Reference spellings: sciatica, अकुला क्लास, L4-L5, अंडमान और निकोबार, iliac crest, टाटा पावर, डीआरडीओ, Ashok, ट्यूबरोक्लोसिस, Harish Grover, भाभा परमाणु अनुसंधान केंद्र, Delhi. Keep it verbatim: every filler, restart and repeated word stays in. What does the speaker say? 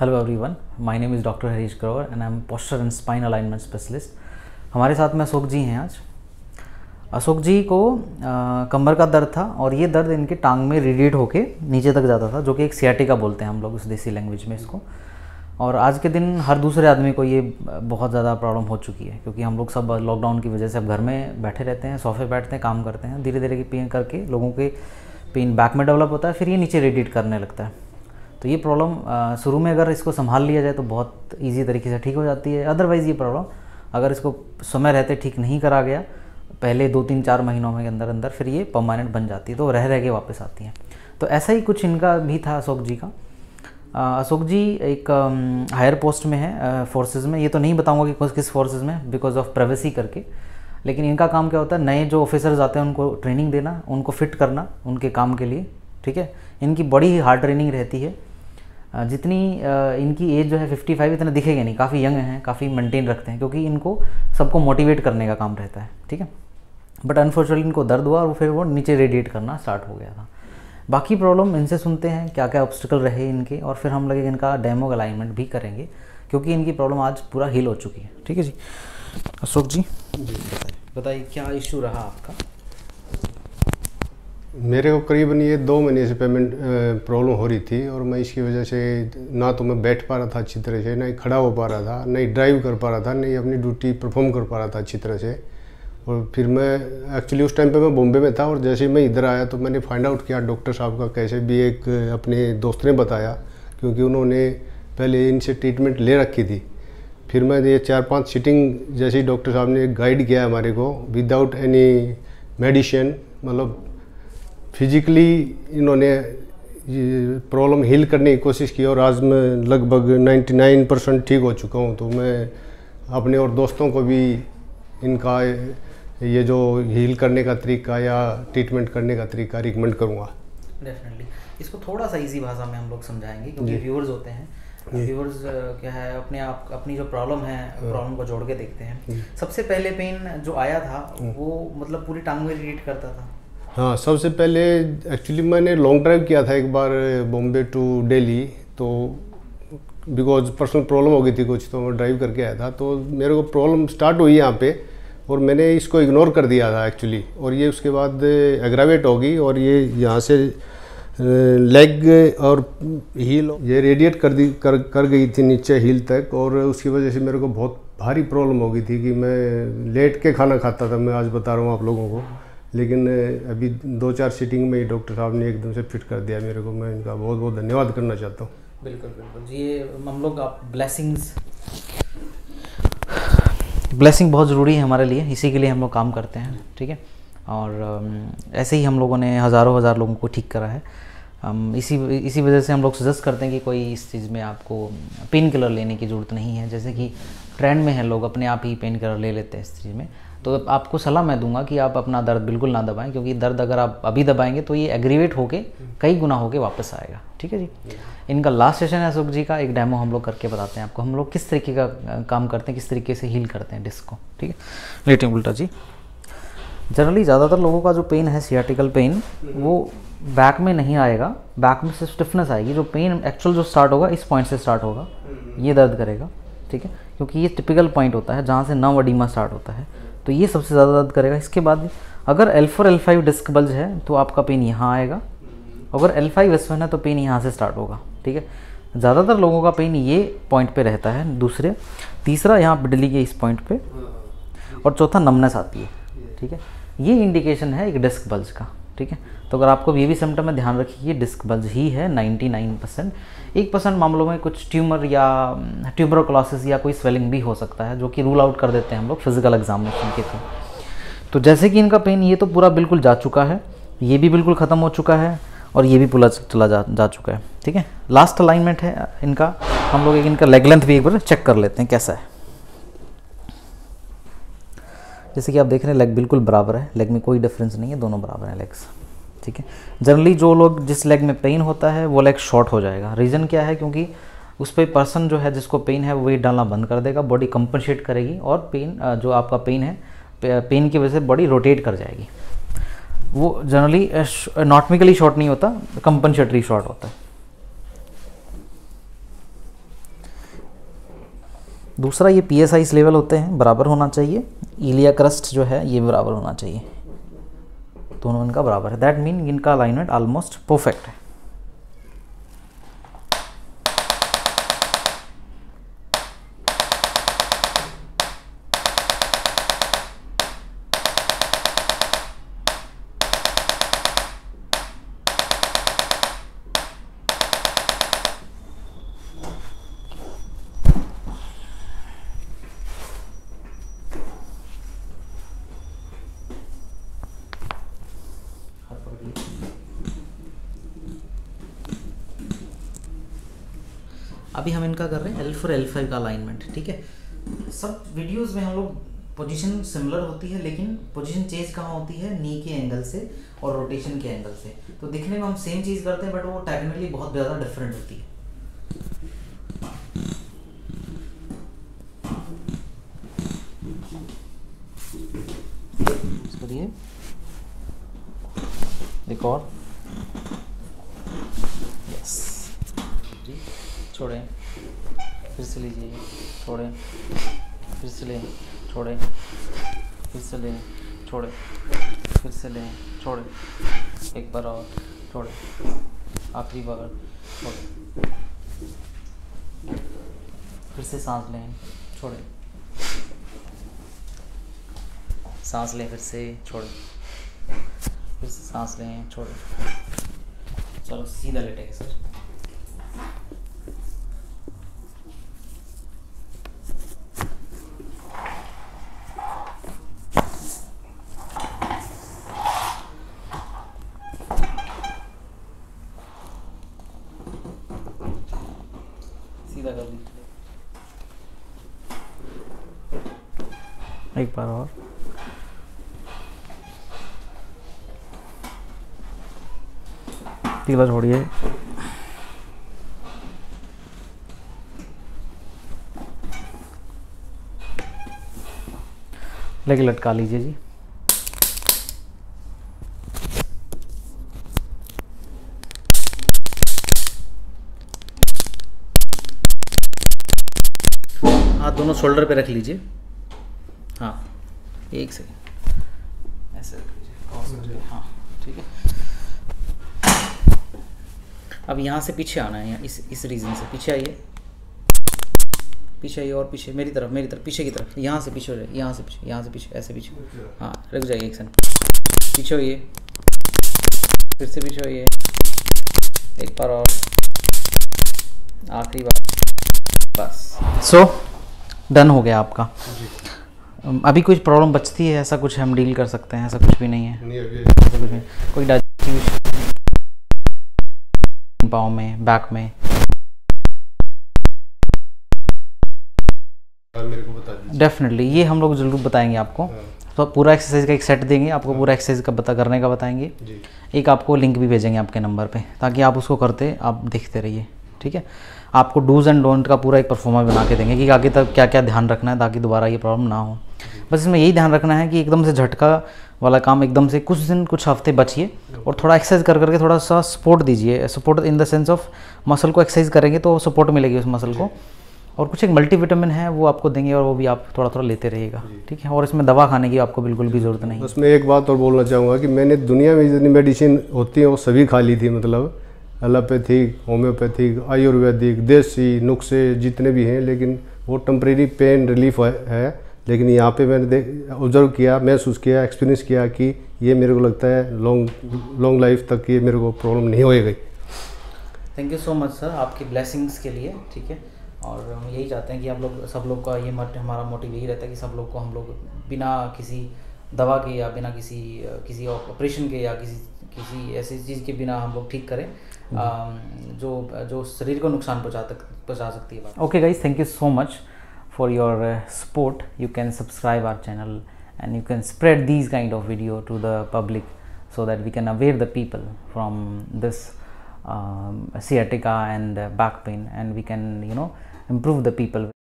Hello everyone, my name is doctor Harish Grover and I am posture and spine alignment specialist. हमारे साथ में अशोक जी हैं। आज अशोक जी को आ, कमर का दर्द था और ये दर्द इनके टांग में रेडिएट होके नीचे तक जाता था, जो कि एक सियाटिका बोलते हैं हम लोग उस देसी लैंग्वेज में इसको। और आज के दिन हर दूसरे आदमी को ये बहुत ज़्यादा प्रॉब्लम हो चुकी है, क्योंकि हम लोग सब लॉकडाउन की वजह से अब घर में बैठे रहते हैं, सोफे बैठते हैं, काम करते हैं। धीरे धीरे पेन करके लोगों के पेन बैक में डेवलप होता है, फिर ये नीचे रेडिएट करने लगता है। तो ये प्रॉब्लम शुरू में अगर इसको संभाल लिया जाए तो बहुत ईजी तरीके से ठीक हो जाती है। अदरवाइज़ ये प्रॉब्लम अगर इसको समय रहते ठीक नहीं करा गया पहले दो तीन चार महीनों में अंदर अंदर फिर ये परमानेंट बन जाती है, तो रह रह के वापस आती है। तो ऐसा ही कुछ इनका भी था अशोक जी का। अशोक जी एक हायर पोस्ट में है फोर्सेस में। ये तो नहीं बताऊंगा कि किस फोर्सेस में, बिकॉज ऑफ प्राइवेसी करके। लेकिन इनका काम क्या होता है, नए जो ऑफिसर्स आते हैं उनको ट्रेनिंग देना, उनको फिट करना उनके काम के लिए, ठीक है। इनकी बड़ी ही हार्ड ट्रेनिंग रहती है। जितनी इनकी एज जो है फिफ्टी फाइव, इतना दिखेगा नहीं, काफ़ी यंग हैं, काफ़ी मेंटेन रखते हैं, क्योंकि इनको सबको मोटिवेट करने का काम रहता है, ठीक है। बट अनफॉर्चुनेटली इनको दर्द हुआ और फिर वो नीचे रेडिएट करना स्टार्ट हो गया था। बाकी प्रॉब्लम इनसे सुनते हैं क्या क्या ऑब्स्टिकल रहे इनके, और फिर हम लोग इनका डेमो अलाइनमेंट भी करेंगे, क्योंकि इनकी प्रॉब्लम आज पूरा हील हो चुकी है, ठीक है जी। अशोक जी बताइए क्या इशू रहा आपका। मेरे को करीबन ये दो महीने से पेमेंट प्रॉब्लम हो रही थी, और मैं इसकी वजह से ना तो मैं बैठ पा रहा था अच्छी तरह से, ना ही खड़ा हो पा रहा था, ना ही ड्राइव कर पा रहा था, ना ही अपनी ड्यूटी परफॉर्म कर पा रहा था अच्छी तरह से। और फिर मैं एक्चुअली उस टाइम पे मैं बॉम्बे में था, और जैसे ही मैं इधर आया तो मैंने फाइंड आउट किया डॉक्टर साहब का, कैसे भी एक अपने दोस्त ने बताया, क्योंकि उन्होंने पहले इनसे ट्रीटमेंट ले रखी थी। फिर मैं ये चार पाँच सीटिंग जैसे ही डॉक्टर साहब ने गाइड किया हमारे को विदाउट एनी मेडिसिन, मतलब फिजिकली इन्होंने प्रॉब्लम हील करने की कोशिश की, और आज मैं लगभग निन्यानवे परसेंट ठीक हो चुका हूँ। तो मैं अपने और दोस्तों को भी इनका ये जो हील करने का तरीका या ट्रीटमेंट करने का तरीका रिकमेंड करूँगा। डेफिनेटली इसको थोड़ा सा इजी भाषा में हम लोग समझाएंगे, क्योंकि व्यूअर्स होते हैं, व्यूअर्स क्या है अपने आप अपनी जो प्रॉब्लम है प्रॉब्लम को जोड़ के देखते हैं। सबसे पहले पेन जो आया था वो मतलब पूरी टांग में रेडिएट करता था। हाँ, सबसे पहले एक्चुअली मैंने लॉन्ग ड्राइव किया था एक बार बॉम्बे टू दिल्ली, तो बिकॉज पर्सनल प्रॉब्लम हो गई थी कुछ, तो मैं ड्राइव करके आया था। तो मेरे को प्रॉब्लम स्टार्ट हुई यहाँ पे, और मैंने इसको इग्नोर कर दिया था एक्चुअली, और ये उसके बाद एग्रावेट होगी, और ये यहाँ से लेग और हील ये रेडिएट कर दी कर कर गई थी नीचे हील तक, और उसकी वजह से मेरे को बहुत भारी प्रॉब्लम हो गई थी कि मैं लेट के खाना खाता था। मैं आज बता रहा हूँ आप लोगों को, लेकिन अभी दो चार सीटिंग में ही डॉक्टर साहब ने एकदम से फिट कर दिया मेरे को। मैं इनका बहुत बहुत धन्यवाद करना चाहता हूँ। बिल्कुल बिल्कुल, ये हम लोग आप ब्लेसिंग्स ब्लेसिंग बहुत ज़रूरी है हमारे लिए, इसी के लिए हम लोग काम करते हैं, ठीक है। और ऐसे ही हम लोगों ने हज़ारों हज़ार लोगों को ठीक करा है। हम इसी इसी वजह से हम लोग सजेस्ट करते हैं कि कोई इस चीज़ में आपको पेन किलर लेने की ज़रूरत नहीं है, जैसे कि ट्रेंड में है लोग अपने आप ही पेन किलर ले लेते हैं इस चीज़ में। तो आपको सलाह मैं दूंगा कि आप अपना दर्द बिल्कुल ना दबाएं, क्योंकि दर्द अगर आप अभी दबाएंगे तो ये एग्रीवेट होके कई गुना होके वापस आएगा, ठीक है जी। इनका लास्ट सेशन है अशोक जी का, एक डेमो हम लोग करके बताते हैं आपको हम लोग किस तरीके का काम करते हैं, किस तरीके से हील करते हैं डिस्क को, ठीक है। लेटिंग उल्टा जी, जनरली ज़्यादातर लोगों का जो पेन है सियाटिकल पेन वो बैक में नहीं आएगा, बैक में सिर्फ स्टिफनेस आएगी। जो पेन एक्चुअल जो स्टार्ट होगा इस पॉइंट से स्टार्ट होगा, ये दर्द करेगा, ठीक है, क्योंकि ये टिपिकल पॉइंट होता है जहाँ से नर्व एडिमा स्टार्ट होता है, तो ये सबसे ज़्यादा दर्द करेगा। इसके बाद अगर L four L five disc bulge है तो आपका पेन यहाँ आएगा, अगर एल फाइव एस वन है तो पेन यहाँ से स्टार्ट होगा, ठीक है। ज़्यादातर लोगों का पेन ये पॉइंट पे रहता है, दूसरे तीसरा यहाँ बिडली के इस पॉइंट पे, और चौथा नमनेस आती है, ठीक है। ये इंडिकेशन है एक डिस्क बल्ज का, ठीक है। तो अगर आपको ये भी सिम्टम है ध्यान रखिए डिस्क बल्ज ही है निन्यानवे परसेंट। एक परसेंट मामलों में कुछ ट्यूमर या ट्यूबरोक्लोसिस या कोई स्वेलिंग भी हो सकता है, जो कि रूल आउट कर देते हैं हम लोग फिजिकल एग्जामिनेशन के थ्रू। तो जैसे कि इनका पेन ये तो पूरा बिल्कुल जा चुका है, ये भी बिल्कुल ख़त्म हो चुका है, और ये भी पूरा चला जा, जा चुका है, ठीक है। लास्ट अलाइनमेंट है इनका, हम लोग एक इनका लेग लेंथ भी एक बार चेक कर लेते हैं कैसा है। जैसे कि आप देख रहे हैं लेग बिल्कुल बराबर है, लेग में कोई डिफरेंस नहीं है, दोनों बराबर हैं लेग्स, ठीक है। जनरली जो लोग जिस लेग में पेन होता है वो लेग शॉर्ट हो जाएगा। रीज़न क्या है, क्योंकि उस पर पर्सन जो है जिसको पेन है वो वेट डालना बंद कर देगा, बॉडी कंपनसेट करेगी, और पेन जो आपका पेन है पेन की वजह से बॉडी रोटेट कर जाएगी। वो जनरली एनाटॉमिकली शॉर्ट नहीं होता, कंपनसेटरी शॉर्ट होता है। दूसरा ये पी एस आईस लेवल होते हैं, बराबर होना चाहिए। इलिया क्रस्ट जो है ये बराबर होना चाहिए, दोनों इनका बराबर है। दैट मीन इनका अलाइनमेंट ऑलमोस्ट परफेक्ट है। अभी हम इनका कर रहे हैं एल फोर एल फाइव का अलाइनमेंट, ठीक है। सब वीडियोस में हम लोग पोजीशन सिमिलर होती है, लेकिन पोजीशन चेंज कहाँ होती है, नी के एंगल से और रोटेशन के एंगल से। तो दिखने में हम सेम चीज़ करते हैं, बट वो टेक्निकली बहुत ज़्यादा डिफरेंट होती है। एक और छोड़ें, फिर से लीजिए, छोड़ें, फिर से लें, छोड़ें, फिर से लें, छोड़ें, फिर से लें, छोड़ें, एक बार और छोड़ें, आखिरी बार छोड़ें, फिर से सांस लें, छोड़ें, सांस लें, फिर से छोड़ें, फिर से सांस लें, छोड़ें। चलो सीधा लेटेंगे सर। एक बार और तीन बार छोड़िए। लेके लटका लीजिए जी। हाथ दोनों शोल्डर पे रख लीजिए। हाँ, एक सेकेंड ऐसे रख लीजिए। हाँ ठीक है। अब यहाँ से पीछे आना है, इस इस रीजन से पीछे आइए, पीछे आइए और पीछे मेरी तरफ, मेरी तरफ पीछे की तरफ। यहाँ से पीछे हो जाइए, यहाँ से पीछे, यहाँ से पीछे, ऐसे पीछे। हाँ रुक जाइए एक सेकेंड, पीछे होइए, फिर से पीछे होइए, एक बार और आखिरी बार, बस। सो डन हो गया आपका। अभी कुछ प्रॉब्लम बचती है, ऐसा कुछ हम डील कर सकते हैं, ऐसा कुछ भी नहीं है, नहीं अभी ऐसा कुछ नहीं। कोई डाइजेशन पाँव में, बैक में, मेरे को बता दीजिए। डेफिनेटली ये हम लोग जरूर बताएंगे आपको। तो पूरा एक्सरसाइज का एक सेट देंगे आपको, पूरा एक्सरसाइज का पता करने का बताएंगे। एक आपको लिंक भी भेजेंगे आपके नंबर पे, ताकि आप उसको करते आप देखते रहिए, ठीक है। आपको डूज एंड डोंट का पूरा एक परफॉर्मा बना के देंगे कि आगे तक क्या क्या ध्यान रखना है, ताकि दोबारा ये प्रॉब्लम ना हो। बस इसमें यही ध्यान रखना है कि एकदम से झटका वाला काम एकदम से कुछ दिन कुछ हफ्ते बचिए, और थोड़ा एक्सरसाइज कर करके थोड़ा सा सपोर्ट दीजिए। Support in the sense of muscle को एक्सरसाइज करेंगे तो सपोर्ट मिलेगी उस मसल को। और कुछ एक मल्टीविटामिन है वो आपको देंगे, और वो भी आप थोड़ा थोड़ा लेते रहिएगा, ठीक है। और इसमें दवा खाने की आपको बिल्कुल भी ज़रूरत नहीं। उसमें एक बात और बोलना चाहूँगा कि मैंने दुनिया में जितनी मेडिसिन होती है वो सभी खा ली थी, मतलब एलोपैथिक, होम्योपैथिक, आयुर्वेदिक, देसी नुस्खे जितने भी हैं, लेकिन वो टेम्प्रेरी पेन रिलीफ है। लेकिन यहाँ पे मैंने देख ऑब्जर्व किया, महसूस किया, एक्सपीरियंस किया कि ये मेरे को लगता है लॉन्ग लॉन्ग लाइफ तक ये मेरे को प्रॉब्लम नहीं होएगी। Thank you so much sir, आपकी ब्लेसिंग्स के लिए, ठीक है। और हम यही चाहते हैं कि आप लोग सब लोग का ये मत हमारा मोटिव यही रहता है कि सब लोग को हम लोग बिना किसी दवा के या बिना किसी किसी ऑपरेशन के या किसी किसी ऐसी चीज़ के बिना हम लोग ठीक करें आ, जो जो शरीर को नुकसान पहुँचा तक पहुँचा सकती है। Okay guys, thank you so much for your uh, support. You can subscribe our channel and you can spread these kind of video to the public, so that we can aware the people from this um, sciatica and uh, back pain, and we can, you know, improve the people.